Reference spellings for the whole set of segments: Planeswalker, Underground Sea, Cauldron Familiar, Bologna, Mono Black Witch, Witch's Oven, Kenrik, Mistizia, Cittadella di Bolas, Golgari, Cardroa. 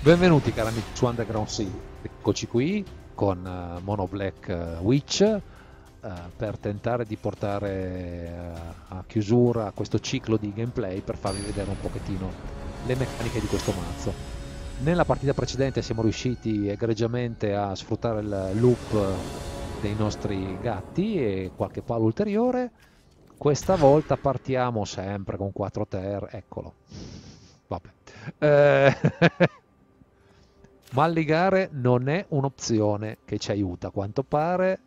Benvenuti cari amici su Underground Sea, eccoci qui con Mono Black Witch per tentare di portare a chiusura questo ciclo di gameplay per farvi vedere un pochettino le meccaniche di questo mazzo. Nella partita precedente siamo riusciti egregiamente a sfruttare il loop dei nostri gatti e qualche palo ulteriore. Questa volta partiamo sempre con 4 ter, eccolo, vabbè. Malligare non è un'opzione che ci aiuta, a quanto pare.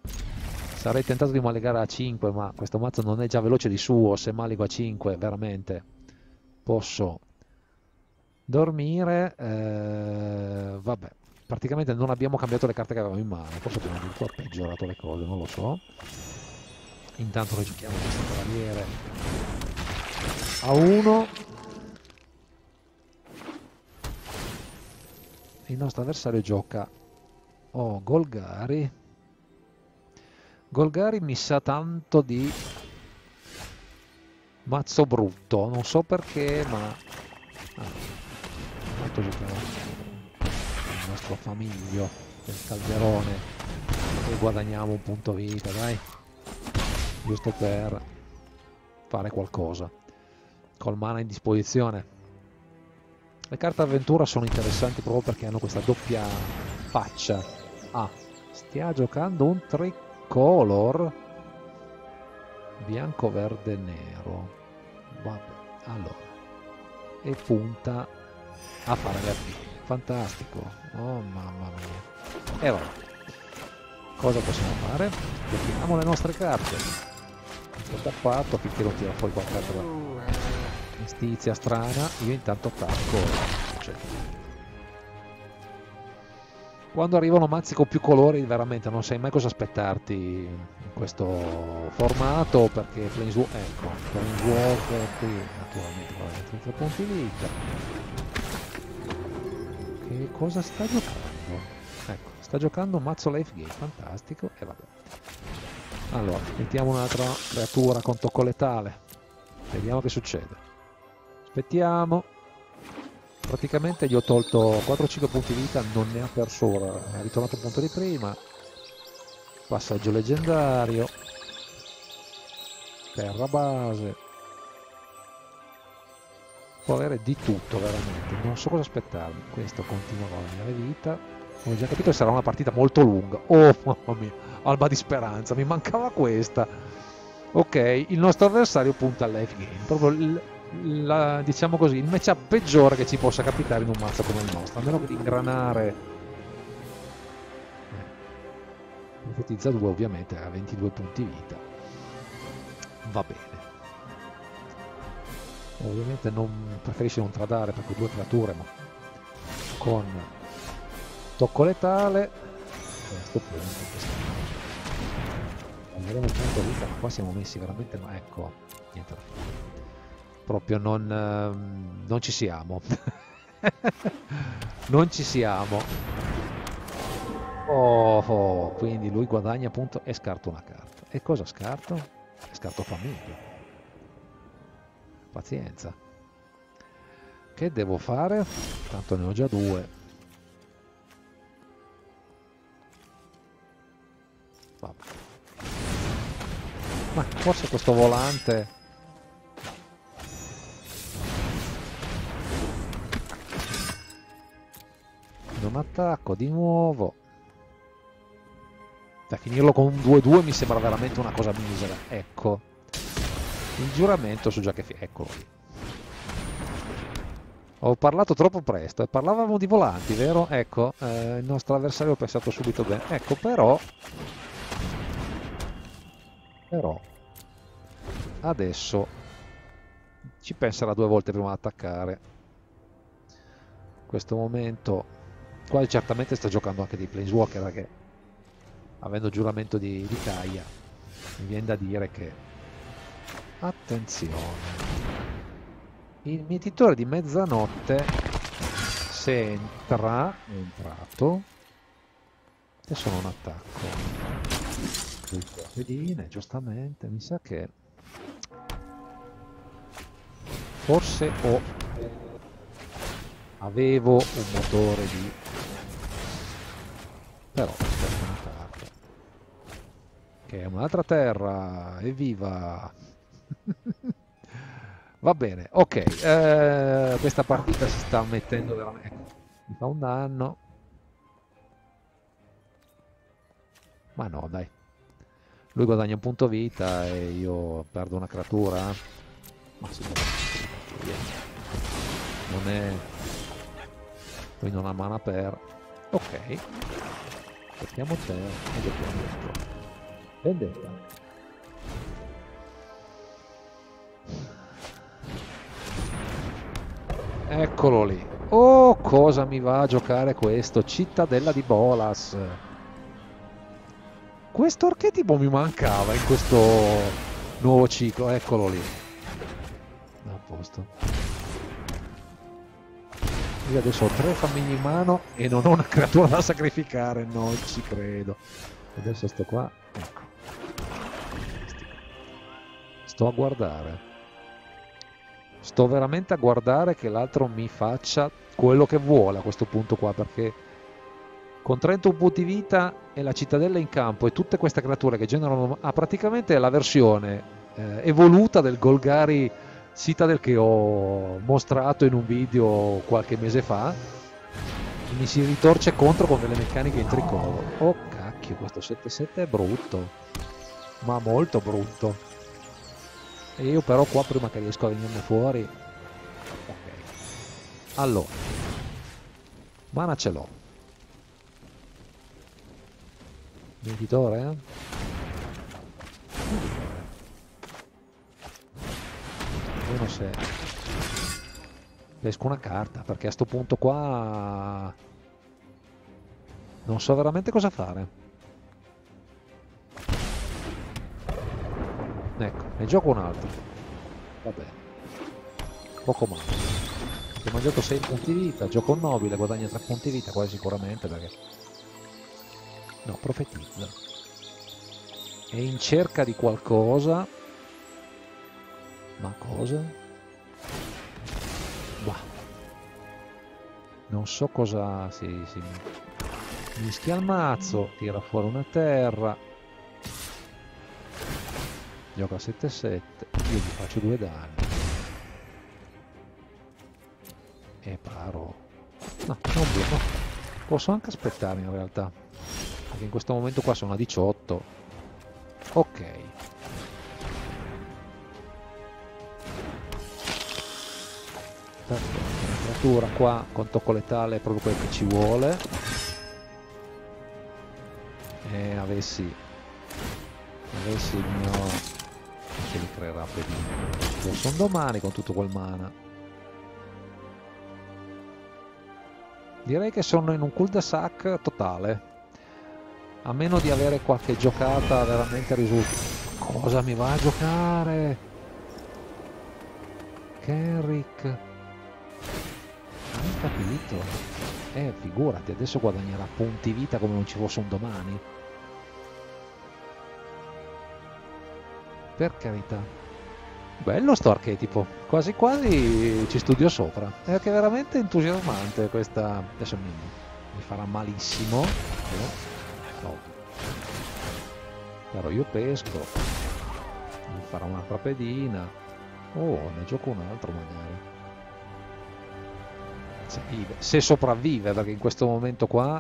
Sarei tentato di malligare a 5, ma questo mazzo non è già veloce di suo. Se malligo a 5 veramente posso dormire. Vabbè, praticamente non abbiamo cambiato le carte che avevamo in mano, forse abbiamo addirittura peggiorato le cose, non lo so. Intanto noi giochiamo questo cavaliere a 1. Il nostro avversario gioca Golgari. Golgari mi sa tanto di mazzo brutto, non so perché, ma tanto giocare il nostro famiglio del calderone e guadagniamo un punto vita, dai, giusto per fare qualcosa col mana in disposizione. Le carte avventura sono interessanti proprio perché hanno questa doppia faccia. Ah, stia giocando un tricolor bianco, verde, nero. Vabbè, allora. E punta a fare le AP. Fantastico. Oh mamma mia. E allora, cosa possiamo fare? Giochiamo le nostre carte. Questo ha fatto finché non tira fuori qualche altra mistizia strana. Io intanto attacco, cioè, quando arrivano mazzi con più colori veramente non sai mai cosa aspettarti in questo formato, perché Planeswalk, ecco, Planeswalk qui naturalmente va a 30 punti vita. Che cosa sta giocando? Ecco, sta giocando un mazzo life game, fantastico. E vabbè, allora mettiamo un'altra creatura con tocco letale, vediamo che succede. Aspettiamo, praticamente gli ho tolto 4-5 punti vita, non ne ha perso ora, è ritornato un punto di prima, passaggio leggendario, terra base, può avere di tutto veramente, non so cosa aspettarmi. Questo continua con la mia vita, come ho già capito sarà una partita molto lunga. Oh mamma mia, alba di speranza, mi mancava questa. Ok, il nostro avversario punta al life game, proprio il... diciamo così, il matchup peggiore che ci possa capitare in un mazzo come il nostro, a meno che di ingranare. Profetizza 2 ovviamente a 22 punti vita, va bene, ovviamente non preferisce non tradare perché due creature, ma con tocco letale a questo punto andremo punto vita, ma qua siamo messi veramente, ma ecco, niente da fare. Proprio non ci siamo. Non ci siamo. Oh, quindi lui guadagna appunto e scarto una carta. E cosa scarto? Scarto famiglia. Pazienza. Che devo fare? Tanto ne ho già 2. Vabbè. Ma forse questo volante... un attacco di nuovo da finirlo con un 2-2 mi sembra veramente una cosa misera. Ecco il giuramento, so già che eccolo lì. Ho parlato troppo presto e parlavamo di volanti, vero? Ecco, il nostro avversario ha pensato subito bene, ecco. Però adesso ci penserà 2 volte prima di attaccare. In questo momento qua certamente sta giocando anche dei Planeswalker, perché avendo giuramento di taglia mi viene da dire che attenzione, il mietitore di mezzanotte, se entra, è entrato, adesso non attacco pedine, giustamente mi sa che forse ho Avevo un motore di... però aspetta una carta. Che è un'altra terra, evviva! Va bene, ok. Questa partita si sta mettendo veramente... mi fa un danno. Ma no, dai. Lui guadagna un punto vita e io perdo una creatura. Ma sì, non è... lui non ha mana per... ok. Mettiamo te e giochiamo dentro. Vendetta. Eccolo lì. Oh, cosa mi va a giocare questo? Cittadella di Bolas. Questo archetipo mi mancava in questo nuovo ciclo. Eccolo lì. A posto. Io adesso ho tre famiglie in mano e non ho una creatura da sacrificare. Non ci credo. Adesso sto qua. Ecco. Sto a guardare. Sto veramente a guardare che l'altro mi faccia quello che vuole a questo punto qua, perché... con 31 punti vita e la cittadella in campo e tutte queste creature che generano... ah, praticamente è la versione evoluta del Golgari Citadel che ho mostrato in un video qualche mese fa. Mi si ritorce contro con delle meccaniche in tricolore. Oh cacchio, questo 7-7 è brutto, ma molto brutto. E io però qua prima che riesco a venirne fuori... ok. Allora, mana ce l'ho. Venditore, eh? Vediamo se pesco una carta, perché a sto punto qua non so veramente cosa fare. Ecco, ne gioco un altro. Vabbè, poco male. Ho mangiato 6 punti vita, gioco un nobile, guadagna 3 punti vita quasi sicuramente, perché... no, profetizza. È in cerca di qualcosa. Ma cosa? Bah. Non so cosa... sì. Mischia il mazzo, tira fuori una terra. Gioca 7-7. Io gli faccio 2 danni. E paro. No, non blocco. Posso anche aspettare in realtà. Anche in questo momento qua sono a 18. Ok. Perfetto. Creatura qua con tocco letale è proprio quello che ci vuole. E avessi il mio... che mi creerà pedino. Lo sono domani con tutto quel mana. Direi che sono in un cul-de-sac totale. A meno di avere qualche giocata veramente risultante. Cosa mi va a giocare? Kenrik. Non ho capito. Figurati, adesso guadagnerà punti vita come non ci fosse un domani. Per carità. Bello sto archetipo. Quasi quasi ci studio sopra. È che è veramente entusiasmante questa... adesso mi farà malissimo. No. Però io pesco, mi farò un'altra pedina. Oh, ne gioco un altro magari. Se sopravvive, perché in questo momento qua...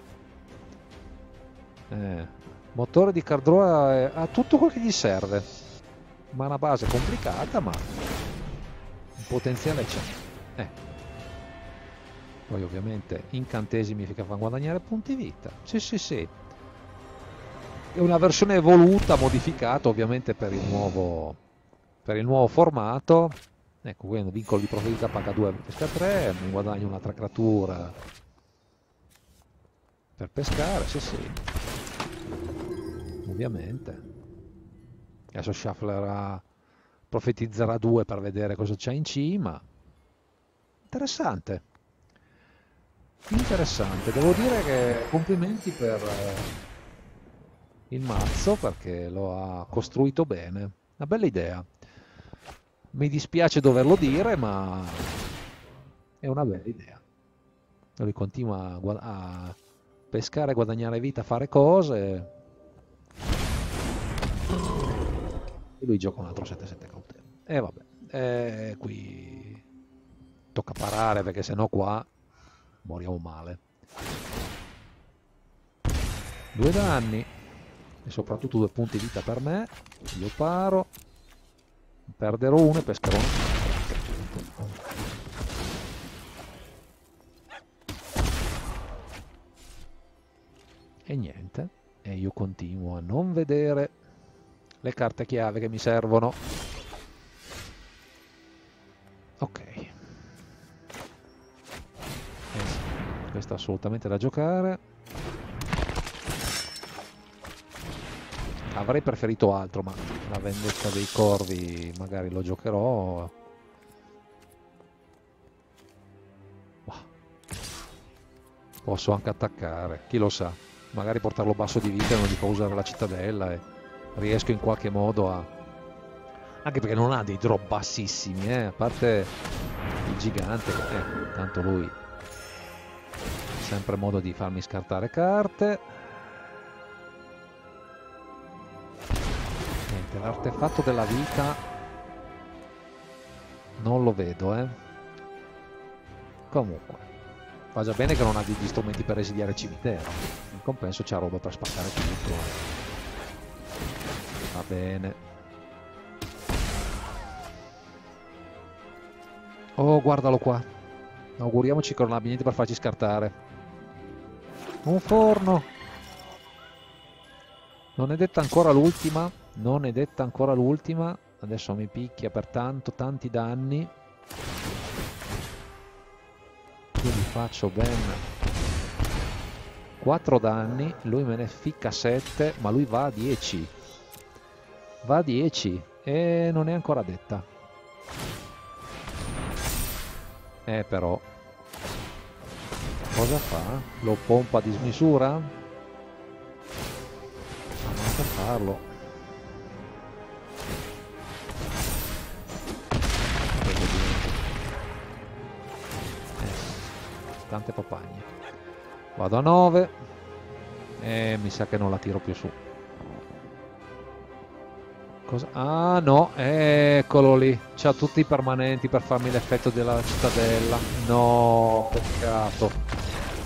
motore di Cardroa ha tutto quel che gli serve. Ma una base complicata, ma un potenziale c'è. Poi ovviamente incantesimi che fanno guadagnare punti vita. Sì. È una versione evoluta, modificata ovviamente per il nuovo formato. Ecco, qui è un vincolo di profondità, paga 2 per pesca 3, mi guadagno un'altra creatura per pescare, sì. Ovviamente. Adesso shufflerà, profetizzerà 2 per vedere cosa c'è in cima. Interessante. Interessante, devo dire che complimenti per... il mazzo, perché lo ha costruito bene, una bella idea. Mi dispiace doverlo dire, ma è una bella idea. Lui continua a pescare, a guadagnare vita, a fare cose. E lui gioca un altro 7-7 cautela. E vabbè, qui tocca parare perché sennò qua moriamo male. 2 danni e soprattutto 2 punti vita per me. Io paro, perderò uno e pescherò uno. E niente, e io continuo a non vedere le carte chiave che mi servono. Ok, questa è assolutamente da giocare. Avrei preferito altro, ma la vendetta dei corvi magari lo giocherò. Posso anche attaccare, chi lo sa, magari portarlo basso di vita e non gli fa usare la cittadella e riesco in qualche modo a... Anche perché non ha dei drop bassissimi, a parte il gigante, tanto lui ha sempre modo di farmi scartare carte. L'artefatto della vita non lo vedo, comunque fa già bene che non ha degli strumenti per esiliare il cimitero, in compenso c'ha roba per spaccare tutto, va bene. Oh, guardalo qua, auguriamoci che non abbia niente per farci scartare. Un forno, non è detta ancora l'ultima. Non è detta ancora l'ultima. Adesso mi picchia per tanti danni. Io gli faccio ben 4 danni. Lui me ne ficca 7, ma lui va a 10. Va a 10 e non è ancora detta. Però cosa fa? Lo pompa a dismisura? Ma manca farlo. Tante papagne. Vado a 9 e mi sa che non la tiro più su. Cosa? Ah no, eccolo lì, c'ha tutti i permanenti per farmi l'effetto della cittadella. No, peccato,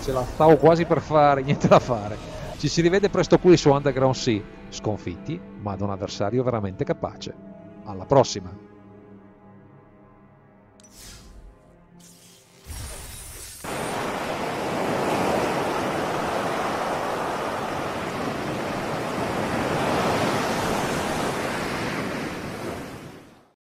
ce la stavo quasi per fare, niente da fare. Ci si rivede presto qui su Underground Sea, sconfitti ma da un avversario veramente capace. Alla prossima.